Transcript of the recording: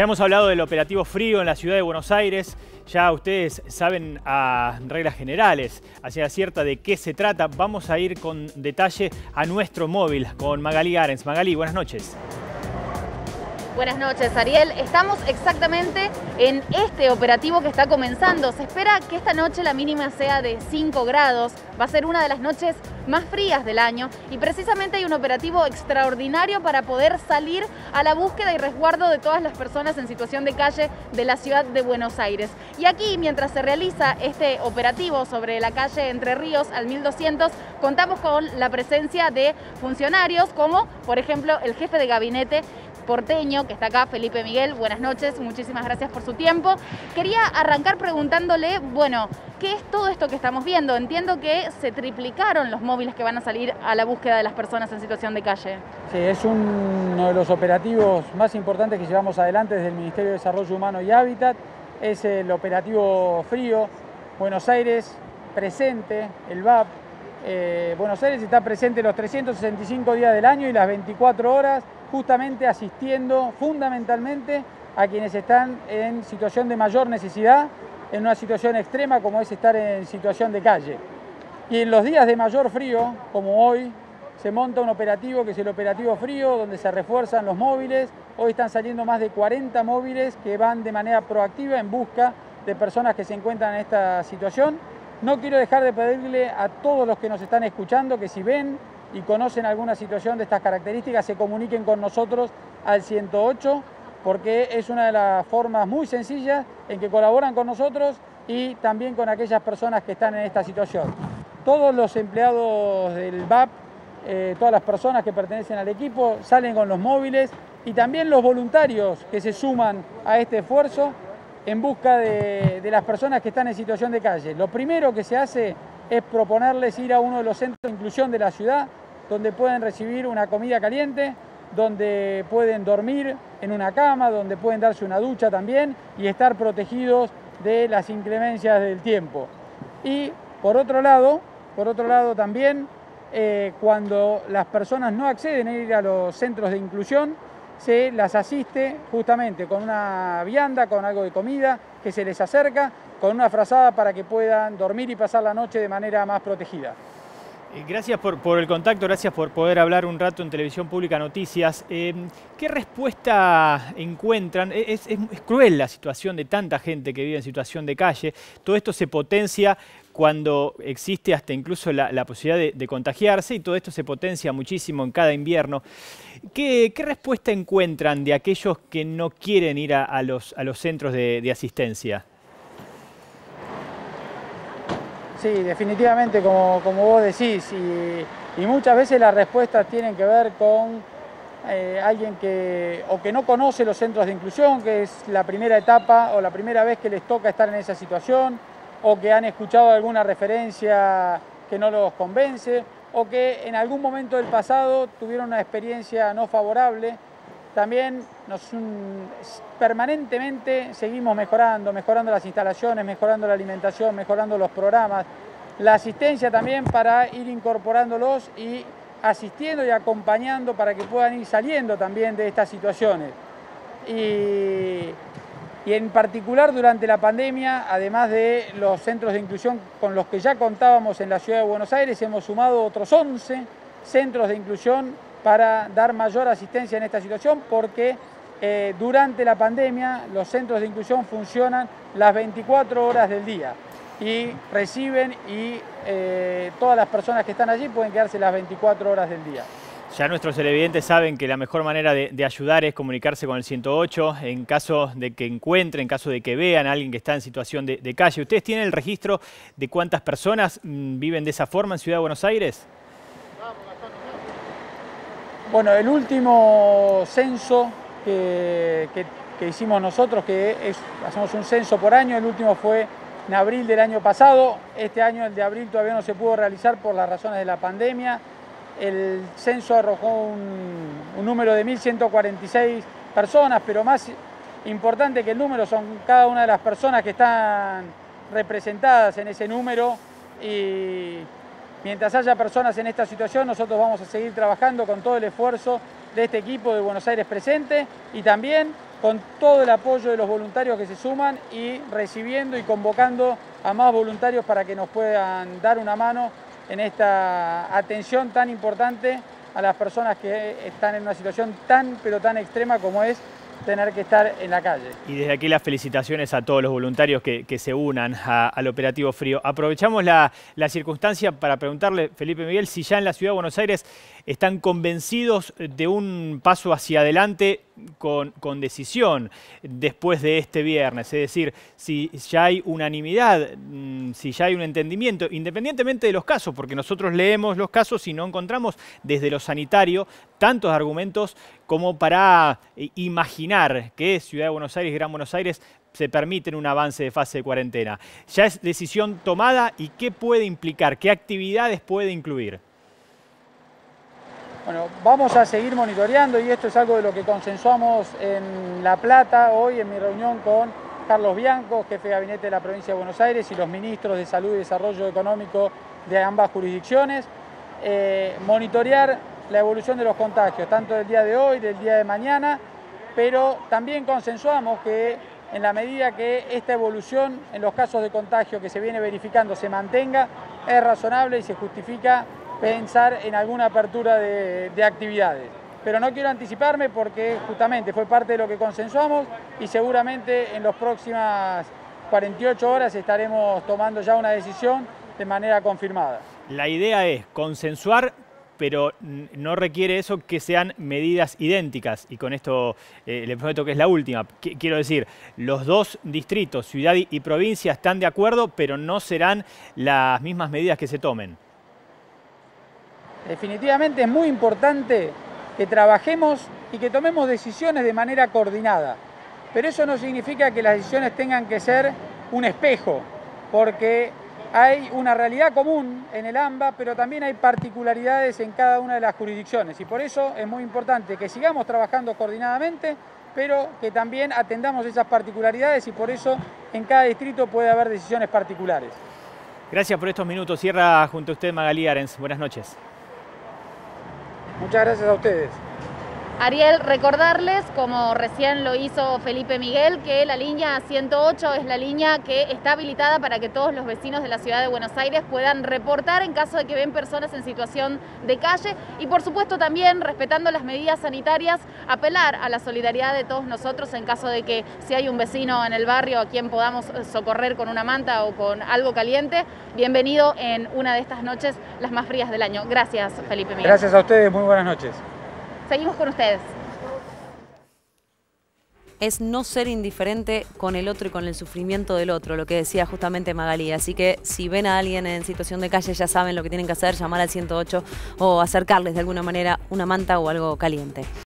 Ya hemos hablado del operativo frío en la ciudad de Buenos Aires. Ya ustedes saben a reglas generales, hacia cierta de qué se trata. Vamos a ir con detalle a nuestro móvil con Magalí Arens. Magalí, buenas noches. Buenas noches, Ariel. Estamos exactamente en este operativo que está comenzando. Se espera que esta noche la mínima sea de 5 grados. Va a ser una de las noches más frías del año y precisamente hay un operativo extraordinario para poder salir a la búsqueda y resguardo de todas las personas en situación de calle de la ciudad de Buenos Aires. Y aquí, mientras se realiza este operativo sobre la calle Entre Ríos al 1200, contamos con la presencia de funcionarios como, por ejemplo, el jefe de gabinete porteño, que está acá, Felipe Miguel. Buenas noches, muchísimas gracias por su tiempo. Quería arrancar preguntándole, bueno, ¿qué es todo esto que estamos viendo? Entiendo que se triplicaron los móviles que van a salir a la búsqueda de las personas en situación de calle. Sí, es uno de los operativos más importantes que llevamos adelante desde el Ministerio de Desarrollo Humano y Hábitat. Es el operativo frío, Buenos Aires presente, el VAP. Buenos Aires está presente los 365 días del año y las 24 horas, justamente asistiendo fundamentalmente a quienes están en situación de mayor necesidad, en una situación extrema como es estar en situación de calle. Y en los días de mayor frío, como hoy, se monta un operativo que es el operativo frío, donde se refuerzan los móviles. Hoy están saliendo más de 40 móviles que van de manera proactiva en busca de personas que se encuentran en esta situación. No quiero dejar de pedirle a todos los que nos están escuchando que si ven y conocen alguna situación de estas características, se comuniquen con nosotros al 108, porque es una de las formas muy sencillas en que colaboran con nosotros y también con aquellas personas que están en esta situación. Todos los empleados del VAP, todas las personas que pertenecen al equipo, salen con los móviles y también los voluntarios que se suman a este esfuerzo en busca de las personas que están en situación de calle. Lo primero que se hace es proponerles ir a uno de los centros de inclusión de la ciudad, donde pueden recibir una comida caliente, donde pueden dormir en una cama, donde pueden darse una ducha también y estar protegidos de las inclemencias del tiempo. Y por otro lado también, cuando las personas no acceden a ir a los centros de inclusión, se las asiste justamente con una vianda, con algo de comida que se les acerca, con una frazada para que puedan dormir y pasar la noche de manera más protegida. Gracias por el contacto, gracias por poder hablar un rato en Televisión Pública Noticias. ¿Qué respuesta encuentran? Es cruel la situación de tanta gente que vive en situación de calle. Todo esto se potencia cuando existe hasta incluso la posibilidad de contagiarse, y todo esto se potencia muchísimo en cada invierno. ¿Qué respuesta encuentran de aquellos que no quieren ir a los centros de asistencia? Sí, definitivamente, como vos decís, y muchas veces las respuestas tienen que ver con alguien que no conoce los centros de inclusión, que es la primera etapa o la primera vez que les toca estar en esa situación, o que han escuchado alguna referencia que no los convence, o que en algún momento del pasado tuvieron una experiencia no favorable. También permanentemente seguimos mejorando las instalaciones, mejorando la alimentación, mejorando los programas, la asistencia también para ir incorporándolos y asistiendo y acompañando para que puedan ir saliendo también de estas situaciones. Y en particular durante la pandemia, además de los centros de inclusión con los que ya contábamos en la ciudad de Buenos Aires, hemos sumado otros 11 centros de inclusión para dar mayor asistencia en esta situación, porque durante la pandemia los centros de inclusión funcionan las 24 horas del día y reciben, y todas las personas que están allí pueden quedarse las 24 horas del día. Ya nuestros televidentes saben que la mejor manera de ayudar es comunicarse con el 108 en caso de que encuentren, en caso de que vean a alguien que está en situación de calle. ¿Ustedes tienen el registro de cuántas personas viven de esa forma en Ciudad de Buenos Aires? Bueno, el último censo que hicimos nosotros, hacemos un censo por año, el último fue en abril del año pasado. Este año, el de abril, todavía no se pudo realizar por las razones de la pandemia. El censo arrojó un número de 1.146 personas, pero más importante que el número son cada una de las personas que están representadas en ese número. Y mientras haya personas en esta situación, nosotros vamos a seguir trabajando con todo el esfuerzo de este equipo de Buenos Aires presente, y también con todo el apoyo de los voluntarios que se suman y recibiendo y convocando a más voluntarios para que nos puedan dar una mano en esta atención tan importante a las personas que están en una situación tan pero tan extrema como es tener que estar en la calle. Y desde aquí las felicitaciones a todos los voluntarios que se unan al Operativo Frío. Aprovechamos la circunstancia para preguntarle, Felipe Miguel, si ya en la Ciudad de Buenos Aires están convencidos de un paso hacia adelante con decisión después de este viernes. Es decir, si ya hay unanimidad, si ya hay un entendimiento, independientemente de los casos, porque nosotros leemos los casos y no encontramos desde lo sanitario tantos argumentos como para imaginar que Ciudad de Buenos Aires y Gran Buenos Aires se permiten un avance de fase de cuarentena. ¿Ya es decisión tomada y qué puede implicar? ¿Qué actividades puede incluir? Bueno, vamos a seguir monitoreando y esto es algo de lo que consensuamos en La Plata hoy en mi reunión con Carlos Bianco, jefe de gabinete de la provincia de Buenos Aires y los ministros de Salud y Desarrollo Económico de ambas jurisdicciones. Monitorear la evolución de los contagios, tanto del día de hoy, del día de mañana, pero también consensuamos que en la medida que esta evolución en los casos de contagio que se viene verificando se mantenga, es razonable y se justifica pensar en alguna apertura de actividades. Pero no quiero anticiparme porque justamente fue parte de lo que consensuamos y seguramente en las próximas 48 horas estaremos tomando ya una decisión de manera confirmada. La idea es consensuar, pero no requiere eso que sean medidas idénticas. Y con esto le prometo que es la última. Quiero decir, los dos distritos, ciudad y provincia, están de acuerdo, pero no serán las mismas medidas que se tomen. Definitivamente es muy importante que trabajemos y que tomemos decisiones de manera coordinada. Pero eso no significa que las decisiones tengan que ser un espejo, porque hay una realidad común en el AMBA, pero también hay particularidades en cada una de las jurisdicciones. Y por eso es muy importante que sigamos trabajando coordinadamente, pero que también atendamos esas particularidades y por eso en cada distrito puede haber decisiones particulares. Gracias por estos minutos. Cierra junto a usted Magalí Arens. Buenas noches. Muchas gracias a ustedes. Ariel, recordarles, como recién lo hizo Felipe Miguel, que la línea 108 es la línea que está habilitada para que todos los vecinos de la Ciudad de Buenos Aires puedan reportar en caso de que ven personas en situación de calle y, por supuesto, también, respetando las medidas sanitarias, apelar a la solidaridad de todos nosotros en caso de que si hay un vecino en el barrio a quien podamos socorrer con una manta o con algo caliente. Bienvenido en una de estas noches, las más frías del año. Gracias, Felipe Miguel. Gracias a ustedes, muy buenas noches. Seguimos con ustedes. Es no ser indiferente con el otro y con el sufrimiento del otro, lo que decía justamente Magalí. Así que si ven a alguien en situación de calle, ya saben lo que tienen que hacer, llamar al 108 o acercarles de alguna manera una manta o algo caliente.